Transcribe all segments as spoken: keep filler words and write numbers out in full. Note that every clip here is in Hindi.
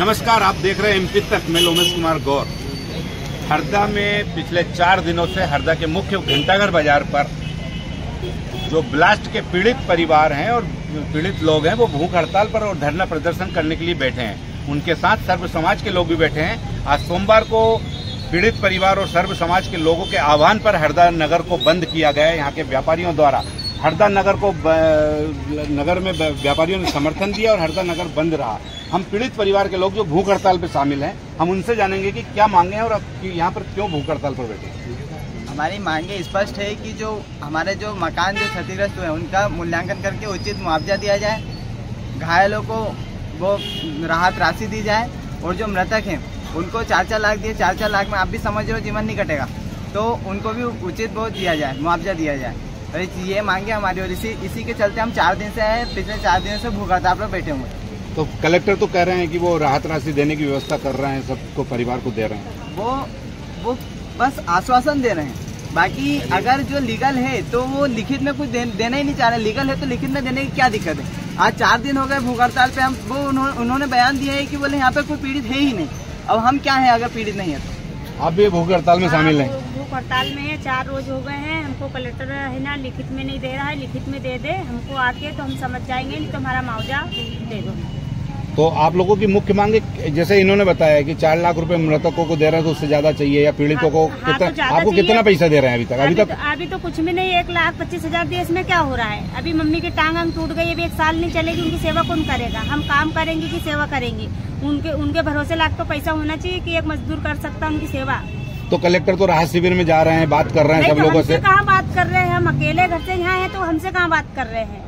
नमस्कार, आप देख रहे हैं एमपी तक। मैं लोमेश कुमार गौर। हरदा में पिछले चार दिनों से हरदा के मुख्य घंटाघर बाजार पर जो ब्लास्ट के पीड़ित परिवार हैं और पीड़ित लोग हैं वो भूख हड़ताल पर और धरना प्रदर्शन करने के लिए बैठे हैं। उनके साथ सर्व समाज के लोग भी बैठे हैं। आज सोमवार को पीड़ित परिवार और सर्व समाज के लोगों के आह्वान पर हरदा नगर को बंद किया गया है। यहाँ के व्यापारियों द्वारा हरदा नगर को नगर में व्यापारियों ने समर्थन दिया और हरदा नगर बंद रहा। हम पीड़ित परिवार के लोग जो भूख हड़ताल पे शामिल हैं, हम उनसे जानेंगे कि क्या मांगे हैं और यहाँ पर क्यों भूख हड़ताल पर बैठे। हमारी मांगे स्पष्ट है कि जो हमारे जो मकान जो क्षतिग्रस्त हुए उनका मूल्यांकन करके उचित मुआवजा दिया जाए, घायलों को वो राहत राशि दी जाए और जो मृतक हैं उनको चार चार लाख दिए। चार चार लाख में आप भी समझ रहे हो जीवन नहीं कटेगा, तो उनको भी उचित बहुत दिया जाए, मुआवजा दिया जाए। और ये मांगे हमारी और इसी इसी के चलते हम चार दिन से हैं, पिछले चार दिन से भूख हड़ताल पर बैठे हुए। तो कलेक्टर तो कह रहे हैं कि वो राहत राशि देने की व्यवस्था कर रहे हैं, सबको परिवार को दे रहे हैं, वो वो बस आश्वासन दे रहे हैं। बाकी अगर जो लीगल है तो वो लिखित में कुछ देना ही नहीं चाह रहे। लीगल है तो लिखित में देने की क्या दिक्कत है। आज चार दिन हो गए भूख हड़ताल पर। हम वो उन्होंने बयान दिया है कि बोले यहाँ पर कोई पीड़ित है ही नहीं। अब हम क्या है अगर पीड़ित नहीं है तो। आप भी भूख हड़ताल में शामिल हैं? भूख हड़ताल में है, चार रोज हो गए हैं। हमको कलेक्टर है ना लिखित में नहीं दे रहा है, लिखित में दे दे हमको आके तो हम समझ जाएंगे, नहीं तो हमारा मुआवजा दे दो। तो आप लोगों की मुख्य मांगे जैसे इन्होंने बताया कि चार लाख रुपए मृतकों को दे रहे हैं तो उससे ज्यादा चाहिए या पीड़ितों को। हाँ, कितना तो आपको कितना पैसा दे रहे हैं अभी तक? अभी तक अभी तो कुछ भी नहीं। एक लाख पच्चीस हजार दिए, इसमें क्या हो रहा है। अभी मम्मी की टांग अंग टूट गई, अभी एक साल नहीं चलेगी, उनकी सेवा कौन करेगा। हम काम करेंगे कि सेवा करेंगे, उनके उनके भरोसे लाख तो पैसा होना चाहिए कि एक मजदूर कर सकता है उनकी सेवा। तो कलेक्टर तो राहत शिविर में जा रहे हैं, बात कर रहे हैं सब लोगों से। कहाँ बात कर रहे हैं, हम अकेले घर से यहाँ है तो हमसे कहाँ बात कर रहे हैं।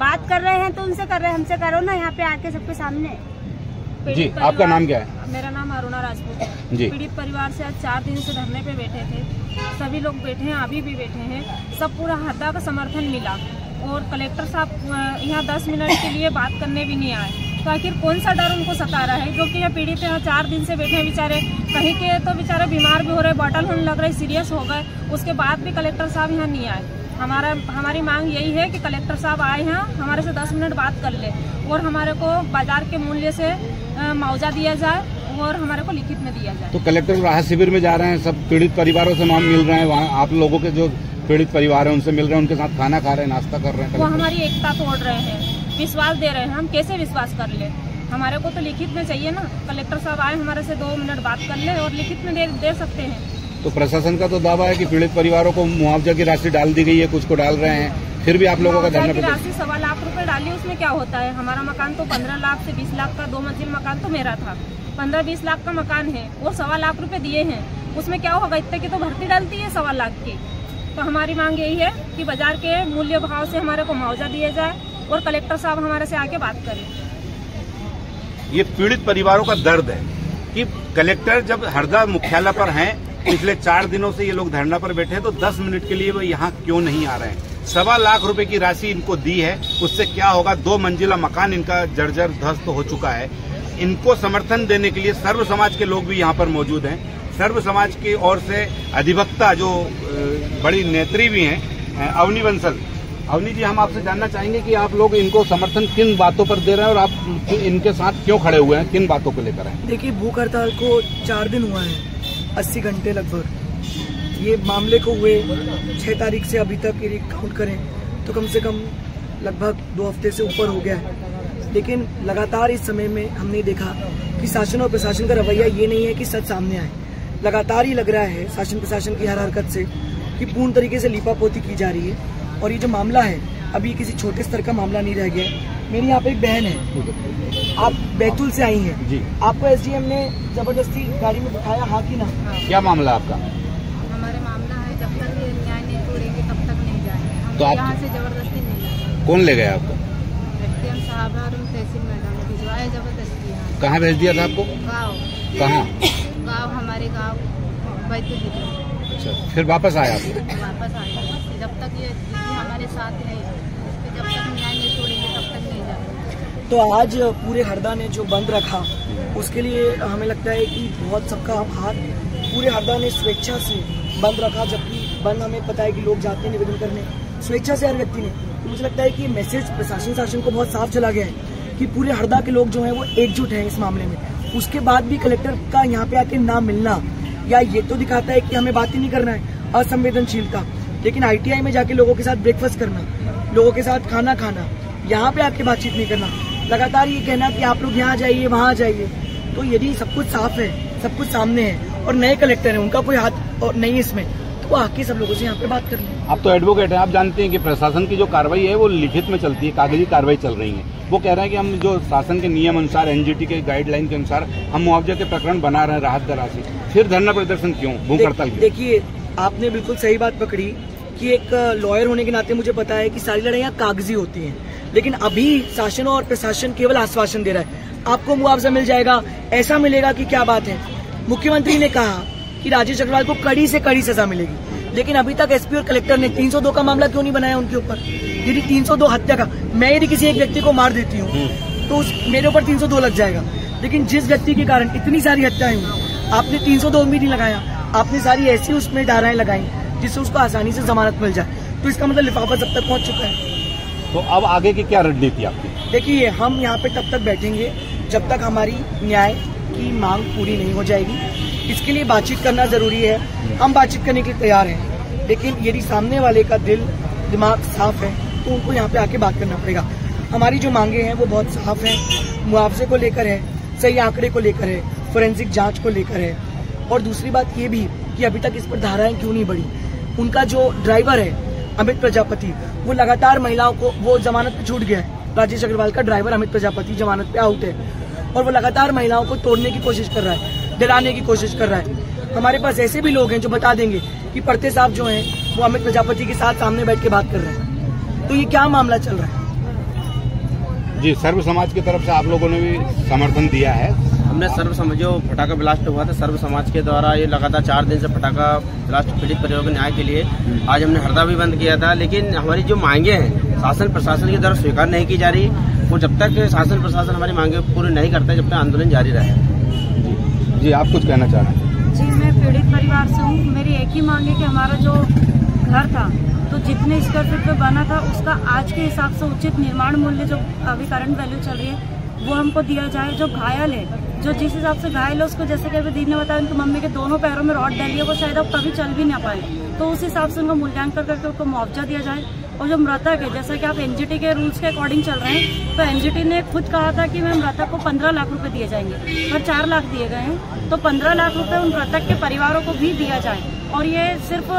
बात कर रहे हैं तो उनसे कर रहे हैं, हमसे करो ना यहाँ पे आके सबके सामने। जी, आपका नाम क्या है? मेरा नाम अरुणा राजपूत है जी। पीड़ित परिवार से आज चार दिन से धरने पे बैठे थे, सभी लोग बैठे हैं, अभी भी बैठे हैं। सब पूरा हरदा का समर्थन मिला और कलेक्टर साहब यहाँ दस मिनट के लिए बात करने भी नहीं आए। तो आखिर कौन सा डर उनको सता रहा है, क्योंकि यह पीड़ित यहाँ चार दिन से बैठे हैं बेचारे। कहीं के तो बेचारे बीमार भी हो रहे, बॉटल होने लग रही, सीरियस हो गए, उसके बाद भी कलेक्टर साहब यहाँ नहीं आए। हमारा हमारी मांग यही है कि कलेक्टर साहब आए हैं, हमारे से दस मिनट बात कर ले और हमारे को बाजार के मूल्य से मुआवजा दिया जाए और हमारे को लिखित में दिया जाए। तो कलेक्टर राहत शिविर में जा रहे हैं, सब पीड़ित परिवारों से हम मिल रहे हैं, वहाँ आप लोगों के जो पीड़ित परिवार हैं उनसे मिल रहे हैं, उनके साथ खाना खा रहे हैं, नाश्ता कर रहे हैं। वो हमारी एकता तोड़ रहे हैं, विश्वास दे रहे हैं, हम कैसे विश्वास कर ले। हमारे को तो लिखित में चाहिए ना। कलेक्टर साहब आए, हमारे से दो मिनट बात कर ले और लिखित में दे सकते हैं। तो प्रशासन का तो दावा है कि पीड़ित परिवारों को मुआवजा की राशि डाल दी गई है, कुछ को डाल रहे हैं, फिर भी आप लोगों का धरना। राशि सवा लाख रुपए डाली, उसमें क्या होता है। हमारा मकान तो पंद्रह लाख से बीस लाख का दो मंजिल मकान तो मेरा था, पंद्रह बीस लाख का मकान है और सवा लाख रुपए दिए हैं, उसमें क्या होगा। इतने की तो भर्ती डालती है सवा लाख की। तो हमारी मांग यही है कि बाजार के मूल्य भाव से हमारे को मुआवजा दिया जाए और कलेक्टर साहब हमारे से आके बात करें। ये पीड़ित परिवारों का दर्द है कि कलेक्टर जब हरदा मुख्यालय पर हैं, पिछले चार दिनों से ये लोग धरना पर बैठे हैं, तो दस मिनट के लिए वो यहाँ क्यों नहीं आ रहे हैं। सवा लाख रुपए की राशि इनको दी है, उससे क्या होगा। दो मंजिला मकान इनका जर्जर ध्वस्त हो चुका है। इनको समर्थन देने के लिए सर्व समाज के लोग भी यहाँ पर मौजूद हैं। सर्व समाज की ओर से अधिवक्ता जो बड़ी नेत्री भी हैं, अवनी बंसल। अवनी जी, हम आपसे जानना चाहेंगे कि आप लोग इनको समर्थन किन बातों पर दे रहे हैं और आप इनके साथ क्यों खड़े हुए हैं, किन बातों को लेकर आए। देखिए, भूख हड़ताल को चार दिन हुआ है, अस्सी घंटे लगभग ये मामले को हुए। छः तारीख से अभी तक ये काउंट करें तो कम से कम लगभग दो हफ्ते से ऊपर हो गया है। लेकिन लगातार इस समय में हमने देखा कि शासन और प्रशासन का रवैया ये नहीं है कि सच सामने आए। लगातार ही लग रहा है शासन प्रशासन की हर हरकत से कि पूर्ण तरीके से लीपापोती की जा रही है। और ये जो मामला है अभी किसी छोटे स्तर का मामला नहीं रह गया। मेरी यहाँ पे एक बहन है, आप बैतूल से आई हैं जी, आपको एसडीएम ने जबरदस्ती गाड़ी में बिठाया, हाँ कि ना? क्या मामला आपका? हमारे मामला है जब तक न्याय नहीं तोड़ेंगे तब तक नहीं जाएंगे हम। तो आप यहाँ से जबरदस्ती नहीं। कौन ले गया आपको? एसडीएम साहब और तहसील मैडम ने भिजवाया जबरदस्ती। कहाँ भेज दिया था आपको? गाँव। कहाँ? गाँव, हमारे गाँव बैतूल। अच्छा, फिर वापस आया आप? वापस आया। जब तक ये हमारे साथ है, जब तक न्याय नहीं तोड़ेंगे तब तक। तो आज पूरे हरदा ने जो बंद रखा उसके लिए हमें लगता है कि बहुत सबका हाथ, पूरे हरदा ने स्वेच्छा से बंद रखा, जबकि बंद हमें पता है कि लोग जाते हैं निवेदन करने, स्वेच्छा से हर व्यक्ति ने। तो मुझे लगता है कि मैसेज प्रशासन शासन को बहुत साफ चला गया है कि पूरे हरदा के लोग जो हैं वो एकजुट हैं इस मामले में उसके बाद भी कलेक्टर का यहाँ पे आके ना मिलना, या ये तो दिखाता है कि हमें बात ही नहीं करना है, असंवेदनशीलता। लेकिन आईटीआई में जाके लोगों के साथ ब्रेकफास्ट करना, लोगों के साथ खाना खाना, यहाँ पे आके बातचीत नहीं करना, लगातार ये कहना कि आप लोग यहाँ जाइए वहाँ जाइए। तो यदि सब कुछ साफ है, सब कुछ सामने है और नए कलेक्टर है, उनका कोई हाथ और नहीं है इसमें, तो आके सब लोगों से यहाँ पे बात कर लें। आप तो एडवोकेट हैं, आप जानते हैं कि प्रशासन की जो कार्रवाई है वो लिखित में चलती है, कागजी कार्रवाई चल रही है। वो कह रहे हैं कि हम जो शासन के नियम अनुसार, एनजीटी के गाइडलाइन के अनुसार हम मुआवजे के प्रकरण बना रहे हैं, राहत राशि, फिर धरना प्रदर्शन क्यों, भूख हड़ताल? देखिए, आपने बिल्कुल सही बात पकड़ी कि एक लॉयर होने के नाते मुझे पता है कि सारी लड़ाइयाँ कागजी होती हैं, लेकिन अभी शासन और प्रशासन केवल आश्वासन दे रहा है, आपको मुआवजा मिल जाएगा, ऐसा मिलेगा कि क्या बात है। मुख्यमंत्री ने कहा कि राजेश अग्रवाल को कड़ी से कड़ी सजा मिलेगी, लेकिन अभी तक एसपी और कलेक्टर ने तीन सौ दो का मामला क्यों नहीं बनाया उनके ऊपर? यदि तीन सौ दो हत्या का, मैं यदि किसी एक व्यक्ति को मार देती हूँ तो उस मेरे ऊपर तीन सौ दो लग जाएगा, लेकिन जिस व्यक्ति के कारण इतनी सारी हत्याएं हुई, आपने तीन सौ दो भी नहीं लगाया, आपने सारी ऐसी उसमें धाराएं लगाई जिससे उसको आसानी से जमानत मिल जाए। तो इसका मतलब लिफाफा सब तक पहुँच चुका है। तो अब आगे की क्या रणनीति आपकी? देखिए, हम यहाँ पे तब तक बैठेंगे जब तक हमारी न्याय की मांग पूरी नहीं हो जाएगी। इसके लिए बातचीत करना जरूरी है, हम बातचीत करने के लिए तैयार हैं, लेकिन यदि सामने वाले का दिल दिमाग साफ है तो उनको यहाँ पे आके बात करना पड़ेगा। हमारी जो मांगे हैं वो बहुत साफ हैं, मुआवजे को लेकर है, सही आंकड़े को लेकर है, फोरेंसिक जांच को लेकर है, और दूसरी बात ये भी कि अभी तक इस पर धाराएं क्यों नहीं बढ़ी। उनका जो ड्राइवर है अमित प्रजापति, वो लगातार महिलाओं को, वो जमानत पर छूट गया है, राजेश अग्रवाल का ड्राइवर अमित प्रजापति जमानत पे आउट है, और वो लगातार महिलाओं को तोड़ने की कोशिश कर रहा है, दिलाने की कोशिश कर रहा है। हमारे पास ऐसे भी लोग हैं जो बता देंगे कि परते साहब जो हैं वो अमित प्रजापति के साथ सामने बैठ के बात कर रहे हैं। तो ये क्या मामला चल रहा है? जी, सर्व समाज की तरफ से आप लोगों ने भी समर्थन दिया है। हमने सर्व समाज, जो फटाखा ब्लास्ट हुआ था, सर्व समाज के द्वारा ये लगातार चार दिन से फटाखा ब्लास्ट पीड़ित परिवार के न्याय के लिए आज हमने हड़ताल भी बंद किया था, लेकिन हमारी जो मांगे हैं शासन प्रशासन की तरफ स्वीकार नहीं की जा रही। वो जब तक शासन प्रशासन हमारी मांगे पूरी नहीं करता जब तक आंदोलन जारी रहे। जी, आप कुछ कहना चाह रहे हैं? जी, मैं पीड़ित परिवार से हूँ। मेरी एक ही मांग है कि हमारा जो घर था, तो जितने स्क्वायर फीट पे बना था, उसका आज के हिसाब से उचित निर्माण मूल्य जो अभी करंट वैल्यू चल रही है वो हमको दिया जाए। जो घायल है, जो जिस हिसाब से घायल है उसको, जैसे कि अभी दीदी ने बताया, उनकी मम्मी के दोनों पैरों में रॉड डाली है, वो शायद अब कभी चल भी ना पाए, तो उस हिसाब से उनका मूल्यांकन करके उनको मुआवजा दिया जाए। और जो मृतक है, जैसा कि आप एनजीटी के रूल्स के अकॉर्डिंग चल रहे हैं, तो एनजीटी ने खुद कहा था कि मैं मृतक को पंद्रह लाख रुपए दिए जाएंगे, पर चार लाख दिए गए हैं, तो पंद्रह लाख रुपए उन मृतक के परिवारों को भी दिया जाए। और ये सिर्फ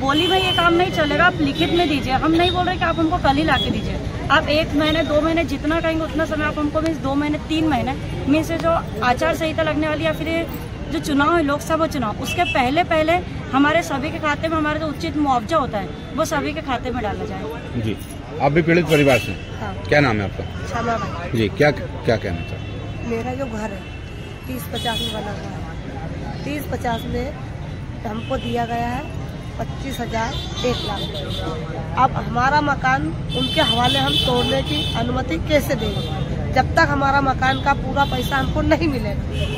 बोली में ये काम नहीं चलेगा, आप लिखित में दीजिए। हम नहीं बोल रहे कि आप हमको कल ही ला के दीजिए, आप एक महीने दो महीने जितना कहेंगे उतना समय आप हमको, मीन्स दो महीने तीन महीने मीन्स जो आचार संहिता लगने वाली या फिर जो चुनाव है, लोकसभा चुनाव, उसके पहले पहले हमारे सभी के खाते में हमारा जो उचित मुआवजा होता है वो सभी के खाते में डाला जाए। जी, आप भी पीड़ित परिवार से? हाँ। क्या नाम है आपका? श्यामा भाई। जी, क्या क्या कहना चाहते? मेरा जो घर है तीस पचास में बना हुआ है, तीस पचास में हमको दिया गया है पच्चीस हजार एक लाख। अब हमारा मकान उनके हवाले हम तोड़ने की अनुमति कैसे देंगे? जब तक हमारा मकान का पूरा पैसा हमको नहीं मिले,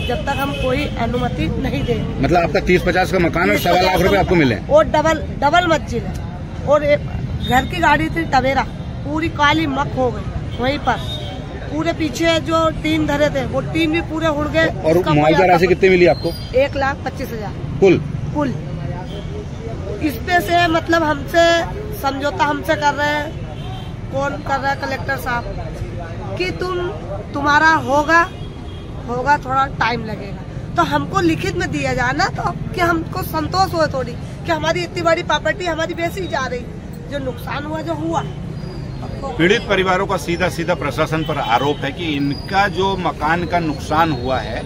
जब तक हम कोई अनुमति नहीं देंगे। मतलब आपका तीस पचास का मकान और सवा लाख रुपए आपको मिले, और डबल डबल मंजिल है, और घर की गाड़ी थी टवेरा, पूरी काली मक हो गई वहीं पर, पूरे पीछे जो टीन धरे थे वो टीन भी पूरे उड़ गए। और मुआवजा राशि कितनी मिली आपको? एक लाख पच्चीस हजार कुल कुल। इसमें से मतलब हमसे समझौता हमसे कर रहे हैं, कौन कर रहा है? कलेक्टर साहब कि तुम तुम्हारा होगा होगा थोड़ा टाइम लगेगा। तो हमको लिखित में दिया जाना तो कि हमको संतोष हो थोड़ी कि हमारी इतनी बड़ी प्रॉपर्टी हमारी बेची जा रही, जो नुकसान हुआ जो हुआ। पीड़ित परिवारों का सीधा सीधा प्रशासन पर आरोप है कि इनका जो मकान का नुकसान हुआ है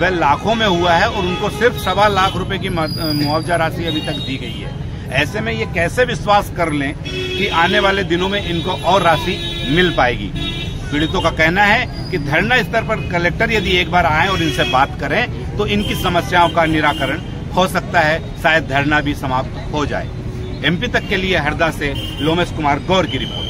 वह लाखों में हुआ है और उनको सिर्फ सवा लाख रुपए की मुआवजा राशि अभी तक दी गई है। ऐसे में ये कैसे विश्वास कर लें कि आने वाले दिनों में इनको और राशि मिल पाएगी? पीड़ितों का कहना है कि धरना स्तर पर कलेक्टर यदि एक बार आए और इनसे बात करें तो इनकी समस्याओं का निराकरण हो सकता है, शायद धरना भी समाप्त हो जाए। एमपी तक के लिए हरदा से लोमेश कुमार गौर की रिपोर्ट।